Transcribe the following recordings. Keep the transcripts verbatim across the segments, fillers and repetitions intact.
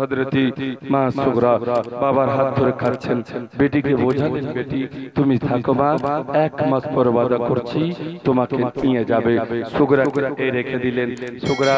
हजरती माँ सुगरा बाबार हाथ धरे खाच्छेन बेटी के बोझालेन बेटी तुमी थाको मा एक मास पर वादा करछि तोमाके निये जाबे सुगराके ए रेखे दिलेन सुगरा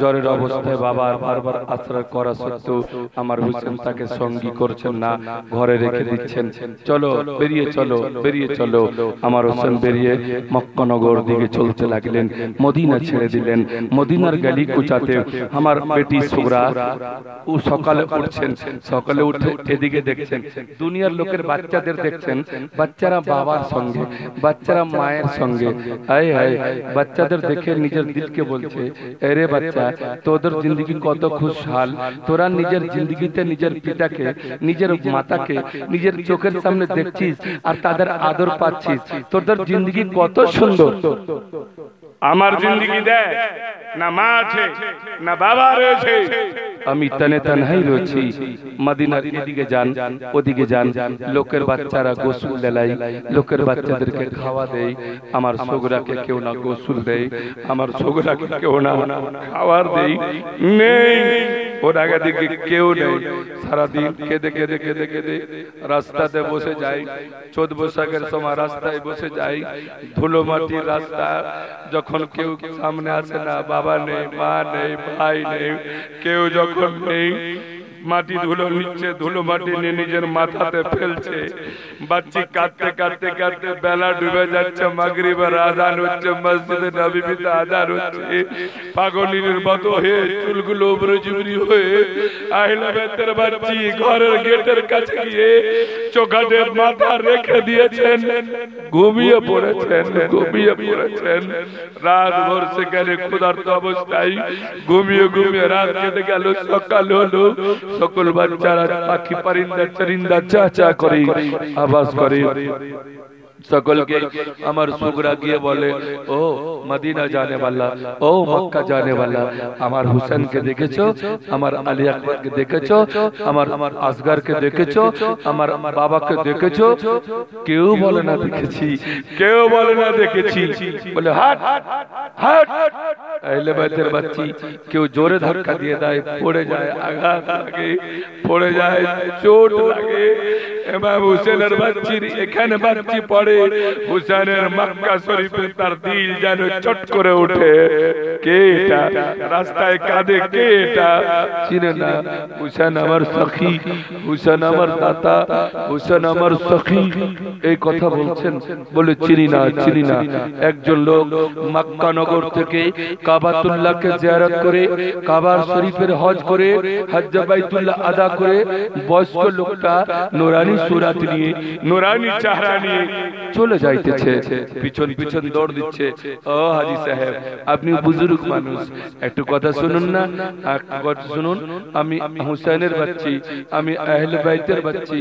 जरेर अवस्थाय बाबार बारबार आश्रय करा सत्त्वेও आमार हुसैन ताके संगी करছেন ना घरे रेखे दिচ্ছেন चलो बेरिये चलो बेरिये चलो आमार हुसैन बेरिये मक्का नगर दिके चलते लागलेन मदीना छेड़े दिलेन मदीनार गली कूचाते आमार बेटी सुगरा ও সকালে উঠছেন সকালে উঠে এদিকে দেখছেন দুনিয়ার লোকের বাচ্চাদের দেখছেন বাচ্চারা বাবার সঙ্গে বাচ্চারা মায়ের সঙ্গে আয় আয় বাচ্চাদের দেখে নিজের দিলকে বলছে আরে বাচ্চা তোদের जिंदगी কত খুশহাল তোরা নিজের जिंदगीতে নিজের পিতাকে নিজের মাতাকে নিজের চোখের সামনে দেখছিস আর তাদের আদর পাচ্ছিস তোদের जिंदगी কত সুন্দর আমার जिंदगी দেখ না মা আছে না বাবা রয়েছে আমি তনে তনহাই রয়েছি মদিনার এদিকে যান ওদিকে যান লোকের বাচ্চারা গোসল দেয় লোকের বাচ্চাদেরকে খাওয়া দেয় আমার সুগরাকে কেউ না গোসল দেয় আমার সুগরাকে কেউ না খাবার দেয় নেই ওর আগে দিকে কেউ নেই সারা দিন কেঁদে কেঁদে কেঁদে কেঁদে রাস্তাতে বসে যায় চোদ্দ বৈশাখের সময় রাস্তায় বসে যায় ধুলো মাটি রাস্তা যখন কেউ সামনে আসে না বাবা নেই মা নেই ভাই নেই কেউ যখন নেই মাটি ধুলো নিচে ধুলো মাটি নিয়ে নিজের মাথাতে ফেলছে বাচ্চা কাঁদতে কাঁদতে কাঁদতে বেলা ডুবে যাচ্ছে মাগরিবের আযান হচ্ছে মসজিদে নববীতে আযান হচ্ছে পাগলিনীর মতো হয়ে চুলগুলো উপরে জুবরি হয়ে আহলে বাইতের বাচ্চি ঘরের গেটের কাছে গিয়ে চোখাতে মাথা রেখে দিয়েছেন ঘুমিয়ে পড়েছেন ঘুমিয়ে পড়েছেন রাত ভোর সেখানে ক্ষুধার্ত অবস্থায় ঘুমিয়ে ঘুমিয়ে রাত কেটে গেল সকাল হলো সকল বাচ্চারা পাখি পরিন্দা চরিন্দা চা চা করে আওয়াজ করে सकल के अमर सुगरा गिए बोले ओ मदीना जाने वाला ओ मक्का जाने वाला अमर हुसैन के देखेछो अमर अली अकबर के देखेछो अमर अमर असगर के देखेछो अमर बाबा के देखेछो क्यों बोले ना देखेछी क्यों बोले ना देखेछी बोले हट हट अहले बैतेर बच्ची क्यों जोरे धक्का दिए दाए फोड़े जाए आघात लगे फोड़े जाए चोट लगे इमाम हुसैनर बच्ची एखाने बच्ची पड़े हुसैনের মক্কা শরীফে তার দিল যেন চট করে ওঠে কে এটা রাস্তায় কাঁদে কে এটা চিনে না হুসেন আমার সখী হুসেন আমার দাতা হুসেন আমার সখী এই কথা বলছেন বলে চিনি না চিনি না একজন লোক মক্কা নগর থেকে কাবাতুল্লাহকে জিয়ারত করে কাবা শরীফের হজ করে হজ্জ বাইতুল্লাহ আদা করে বয়স্ক লোকটা নুরানি সুরাত নিয়ে নুরানি চেহারা নিয়ে চলে যাইতেছে পিছন পিছন দৌড় দিচ্ছে ও হাজী সাহেব আপনি বুজুর্গ মানুষ একটু কথা শুনুন না একটু কথা শুনুন আমি হুসাইনের বাচ্চা আমি আহলে বাইতের বাচ্চা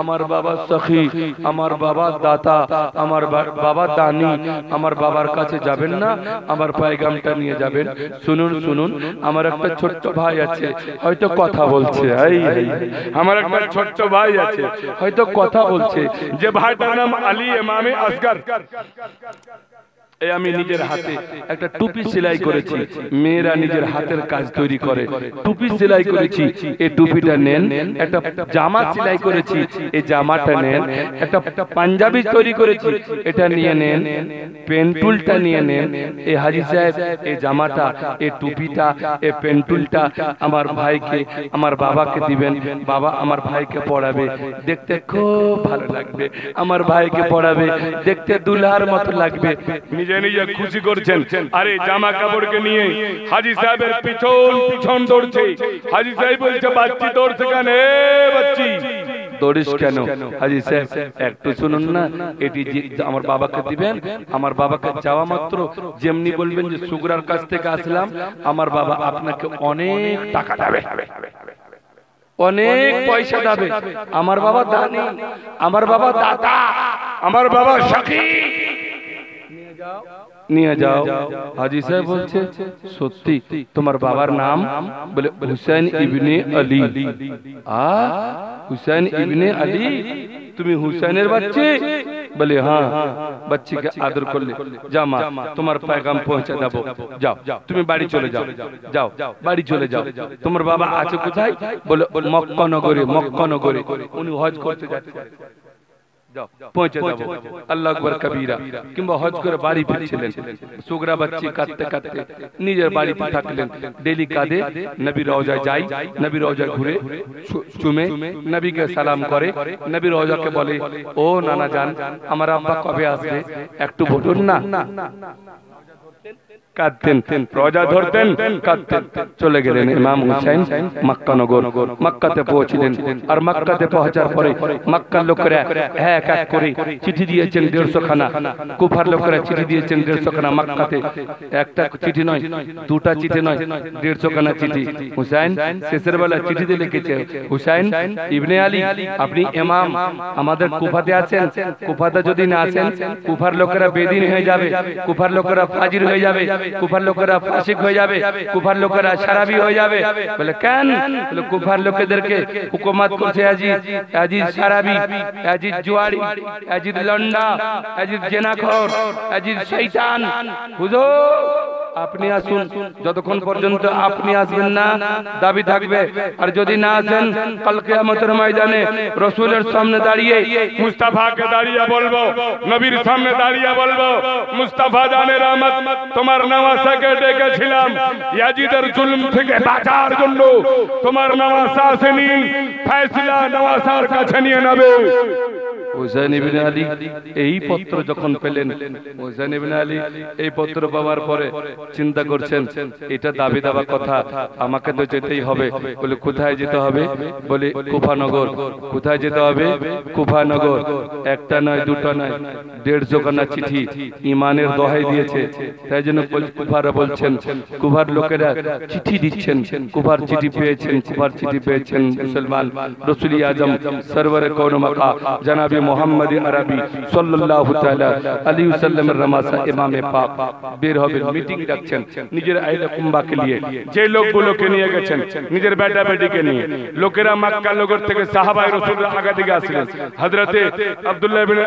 আমার বাবা সখী আমার বাবা দাতা আমার বাবা দানি আমার বাবার কাছে যাবেন না আমার পয়গামটা নিয়ে যাবেন শুনুন শুনুন আমার একটা ছোট ভাই আছে হয়তো কথা বলছে এই আমার একটা ছোট ভাই আছে হয়তো কথা বলছে যে ভাইটার নাম আলী ইমামে আসগর এই আমি নিজের হাতে একটা টুপি সেলাই করেছি মেয়েরা নিজের হাতের কাজ তৈরি করে টুপি সেলাই করেছি এই টুপিটা নেন একটা জামা সেলাই করেছি এই জামাটা নেন একটা পাঞ্জাবি তৈরি করেছি এটা নিয়ে নেন পেন্টুলটা নিয়ে নেন এই হাজী সাহেব এই জামাটা এই টুপিটা এই পেন্টুলটা আমার ভাইকে আমার বাবাকে দিবেন বাবা আমার ভাইকে পড়াবে দেখতে খুব ভালো লাগবে আমার ভাইকে পড়াবে দেখতে দুলহার মতো লাগবে নিজে নিজে খুশি করছেন আরে জামা কাপড়কে নিয়ে হাজী সাহেবের পিছন পিছন দৌড়ছে হাজী সাহেব বলছে বাচ্চি দৌড়ছে কেন এ বাচ্চি দৌড়িস কেন হাজী সাহেব একটু শুনুন না এটি আমার বাবাকে দিবেন আমার বাবাকে যাওয়া মাত্র যেমনি বলবেন যে সুগরার কাছ থেকে আসলাম আমার বাবা আপনাকে অনেক টাকা দেবে অনেক পয়সা দেবে আমার বাবা দানি আমার বাবা দাতা আমার বাবা সখী নিয়ে যাও হাজী সাহেব বলছে সত্যি তোমার বাবার নাম বলে হুসাইন ইবনে আলী আ হুসাইন ইবনে আলী তুমি হুসাইনের বাচ্চা बोले हाँ बच्ची के आदर कर ले जा माँ तुम्हार पैगाम पहुंचा देबो जाओ तुम्हें बाड़ी चले जाओ जाओ बाड़ी चले जाओ तुम्हार बाबा आछे कोथाय बोले मक्का नगरे मक्का नगरे उनी हज करते जाते पहुंचे देबो अल्लाह अकबर कबीरा किंबा हज करे बाड़ी फिरछिलेन सुगरा बच्ची काटते काटते निजेर बाड़ीते थाकलेन डेली कादे नबी रौजा जाई नबी रौजा घुरे चुमे नबी के सलाम करे नबी रौजा के बोले ओ नाना जान आमार अब्बा कबे आसबे एकटू बोलुन ना काटतेन रोजा धरतेन काटतेन चले गेलेन इमाम हुसैन मक्का नगर मक्काते पहुंचलेन और मक्काते पहुंचार परे मक्का लोकरा एक एक करे चिट्ठी दिएছেন एक सौ पचास खाना कुफार लोकरा चिट्ठी दिएছেন एक सौ पचास खाना मक्काते एकटा चिट्ठी নয় দুটা চিঠি নয় एक सौ पचास খানা চিঠি হুসেন শেষের বেলা চিঠিতে লিখেছেন হুসেন ইবনে আলী আপনি ইমাম আমাদের কুফাতে আছেন কুফাতে যদি না আছেন কুফার লোকরা বেদিন হয়ে যাবে কুফার লোকরা ফাজির হয়ে যাবে कुफार लोकरा फासिक हो जावे कुफार लोकरा शराबी हो जावे बोले केन बोले कुफार लोकेदर के हुकूमत करছে আজি আজি शराबी আজি जुआरी আজি लंडा আজি জেনাখোর আজি শয়তান হুজুর আপনি আসুন যতক্ষণ পর্যন্ত আপনি আসবেন না দাবি থাকবে আর যদি না আসেন কাল কিয়ামতের ময়দানে রাসূলের সামনে দাঁড়িয়ে মুস্তাফাকে দাঁড়িয়ে বলবো নবীর সামনে দাঁড়িয়ে বলবো মুস্তাফা জানে রহমত তোমার নওয়াসাকে ডেকেছিলাম ইয়াজিদের জুলুম থেকে বাঁচার জন্য তোমার নওয়াসা আসেনি ফয়সালা নওয়াসার কাছে নিয়ে নেবে হুসাইন ইবনে আলী এই পত্র যখন পেলেন হুসাইন ইবনে আলী এই পত্র পাওয়ার পরে চিন্তা করছেন এটা দাবি দাবা কথা আমাকে তো যেতেই হবে বলে কোথায় যেতে হবে বলে কুফা নগর কোথায় যেতে হবে কুফা নগর একটা নয় দুটো নয় एक सौ पचास খানা চিঠি ঈমানের দোহাই দিয়েছে তাই জন্য কুফারা বলছেন কুফার লোকেরা চিঠি দিচ্ছেন কুফার চিঠি পেয়েছেন কুফার চিঠি পেয়েছেন মুসলমান রাসূলি আযম সরওয়ারে কওম মাকা জনাব मोहम्मद अरबी सल्लल्लाहु तआला अलैहि वसल्लम रमासा इमाम पाक बेर होबे मीटिंग रखছেন নিজের আইলা কুম্বা কে लिए যে লোকগুলোকে নিয়ে গেছেন নিজের বেটা বেটিকে নিয়ে লোকেরা মক্কা নগর থেকে সাহাবায়ে রাসূল আগা দিকে আসলেন হযরতে আব্দুল্লাহ ইবনে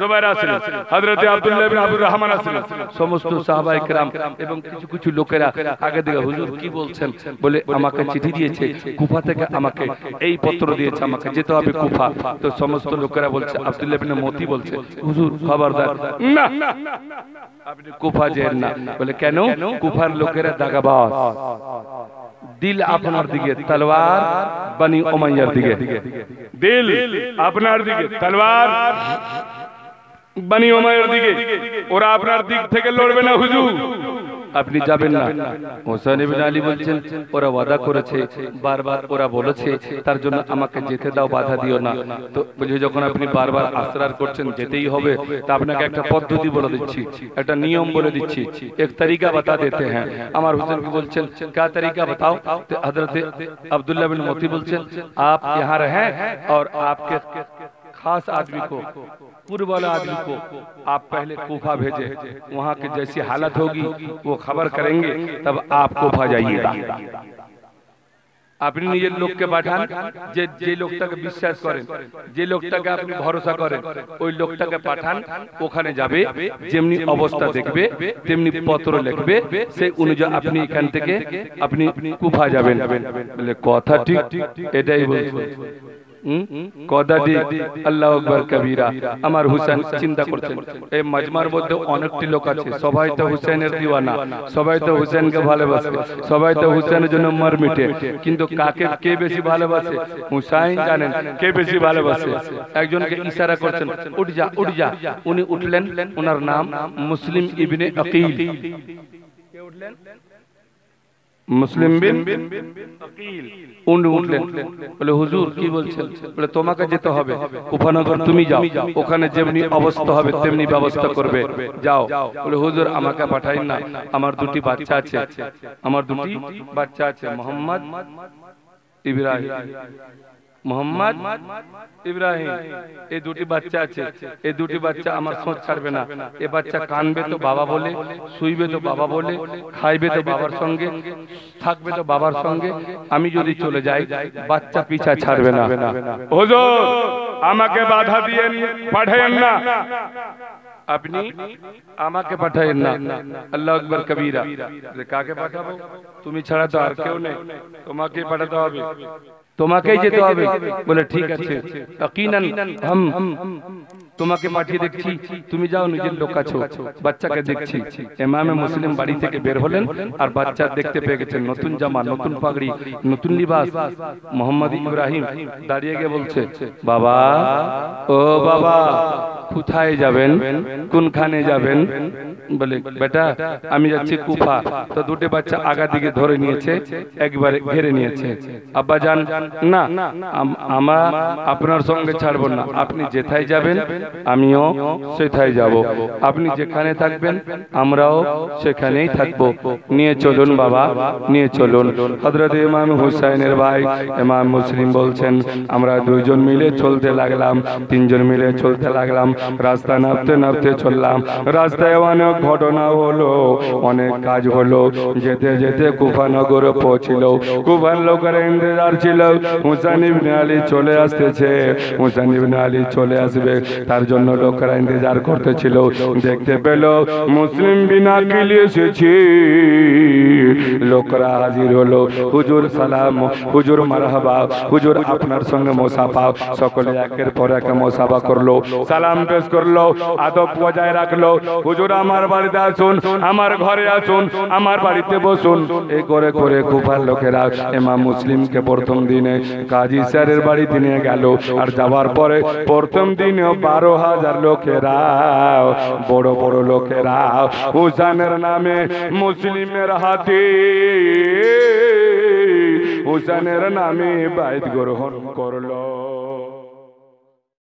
জুবাইর আসলেন হযরতে আব্দুল্লাহ ইবনে আবু রহমান আসলেন সমস্ত সাহাবায়ে کرام এবং কিছু কিছু লোকেরা আগা দিকে হুজুর কি বলছেন বলে আমাকে চিঠি দিয়েছে কুফা থেকে আমাকে এই পত্র দিয়েছে আমাকে যেতে হবে কুফা তো সমস্ত লোকেরা আব্দুল্লাহ ইবনে মতি বলছে হুজুর খবরদার না আপনি কুফা যাবেন না বলে কেন কুফার লোকেরা দাগাবাজ দিল আপনার দিকে তলোয়ার বনি উমাইয়ার দিকে দিল আপনার দিকে তলোয়ার বনি উমাইয়ার দিকে ওরা আপনার দিক থেকে লড়বে না হুজুর আপনি যাবেন না হোসেন ইবনে আলী বলেন ওরা ওয়াদা করেছে বারবার ওরা বলেছে তার জন্য আমাকে যেতে দাও বাধা দিও না তো বুঝে যখন আপনি বারবার আসরার করছেন যেতেই হবে তা আপনাকে একটা পদ্ধতি বলে দিচ্ছি একটা নিয়ম বলে দিচ্ছি এক तरीका बता देते हैं আমার হোসেন কি বলেন क्या तरीका बताओ तो हजरत अब्दुल्लाह बिन मोती বলেন आप यहां रहें और आपके खास आदमी को पूर्व वाला आदमी को आप पहले कोफा भेजे वहाँ की जैसी हालत होगी वो खबर करेंगे तब आप कोफा जाइएगा আপনি নিজের লোককে পাঠান যে যে লোকটাকে বিশ্বাস করেন যে লোকটাকে আপনি ভরসা করেন ওই লোকটাকে পাঠান ওখানে যাবে যেমনি অবস্থা দেখবে তেমনি পত্র লিখবে সেই অনুযায়ী আপনি এখান থেকে আপনি কুফা যাবেন বলে কথা ঠিক এটাই বলছে কথা ঠিক আল্লাহু আকবার কবীরা আমার হোসেন চিন্তা করছেন এই মজমার মধ্যে অনেকটি লোক আছে সবাই তো হোসেনের দিওয়ানা সবাই তো হোসেনকে ভালোবাসে সবাই তো হোসেনের জন্য মর মিটে কিন্তু কাকে কে বেশি ভালোবাসে হুসাইন জানেন কে বেশি ভালোবাসে একজনকে ইশারা করছেন উঠ যা উঠ যা উনি উঠলেন ওনার নাম মুসলিম ইবনে আকিল কে উঠলেন मुस्लिम बिन अकील उन उठलेন বলে হুজুর কি বলছেন বলে তোমাকে যেতে হবে কুফানগর তুমি যাও ওখানে যেমনি অবস্থা হবে তেমনি ব্যবস্থা করবে যাও বলে হুজুর আমাকে পাঠাইন না আমার দুটি বাচ্চা আছে আমার দুটি বাচ্চা আছে মোহাম্মদ ইব্রাহিম মোহাম্মদ ইব্রাহিম এই দুটি বাচ্চা আছে এই দুটি বাচ্চা আমার সোঁচ ছাড়বে না এই বাচ্চা কানবে তো বাবা বলে শুইবে তো বাবা বলে খাইবে তো বাবার সঙ্গে থাকবে তো বাবার সঙ্গে আমি যদি চলে যাই বাচ্চা পিছা ছাড়বে না হুজুর आमा के बाधा दिए पढ़े ना अपनी आमा के पढ़े ना अल्लाह अकबर कबीरा का के पढ़ाबो तुम्ही छड़ा तो आर क्यों नहीं तुमा के पढ़ता होबे तुमा के जेतो होबे बोले ठीक अच्छे यकीनन हम तुमा के पाठी देखछी तुमी जाओ निजे लोक का छो बच्चा के देखछी इमाम मुस्लिम बाड़ी থেকে বের হলেন আর বাচ্চা দেখতে পেয়ে গেছেন নতুন জামা নতুন পাগড়ি নতুন লিবাস মোহাম্মদ ইব্রাহিম দাঁড়িয়ে গিয়ে বলছে বাবা ও বাবা কোথায় যাবেন কোনখানে যাবেন বলে बेटा আমি যাচ্ছি কুফা তো দুটো বাচ্চা আগা দিকে ধরে নিয়েছে একবারে ঘিরে নিয়েছে আব্বা জান না আমরা আপনার সঙ্গে ছাড়ব না আপনি যেথায় যাবেন আমিও সেথায় যাব আপনি যেখানে থাকবেন আমরাও সেখানেই থাকব নিয়ে চলুন বাবা নিয়ে চলুন হযরত ইমাম হুসাইনের ভাই ইমাম মুসলিম বলেন আমরা দুইজন মিলে চলতে লাগলাম তিনজন মিলে চলতে লাগলাম রাস্তা নাপতে নাপতে চললাম রাস্তায় অনেক ঘটনা হলো অনেক কাজ হলো যেতে যেতে কুফা নগরে পৌঁছলো কুফার লোকের ইন্তজার ছিল হুসাইন ইবনে আলী চলে আসতেছে হুসাইন ইবনে আলী চলে আসবে তার জন্য লোকেরা ইন্তজার করতেছিল দেখতে পেল মুসলিম বিনা কিলি এসেছে লোকেরা হাজির হলো হুজুর সালাম হুজুর মারহাবা হুজুর আপনার সঙ্গে মুসাফা সকলে একের পর এক মুসাফা করলো সালাম পেশ করলো আদব বজায় রাখলো হুজুর আমার বাড়িতে আসুন আমার ঘরে আসুন আমার বাড়িতে বসুন এই করে করে কুফার লোকেরা ইমাম মুসলিমকে প্রথম দিনে কাজী স্যারের বাড়িতে নিয়ে গেল আর যাওয়ার পরে প্রথম দিনে বারো হাজার লোকেরা বড় বড় লোকেরা হুসাইনের নামে মুসলিমের হাতে হুসাইনের নামে বাইত গ্রহণ করলো।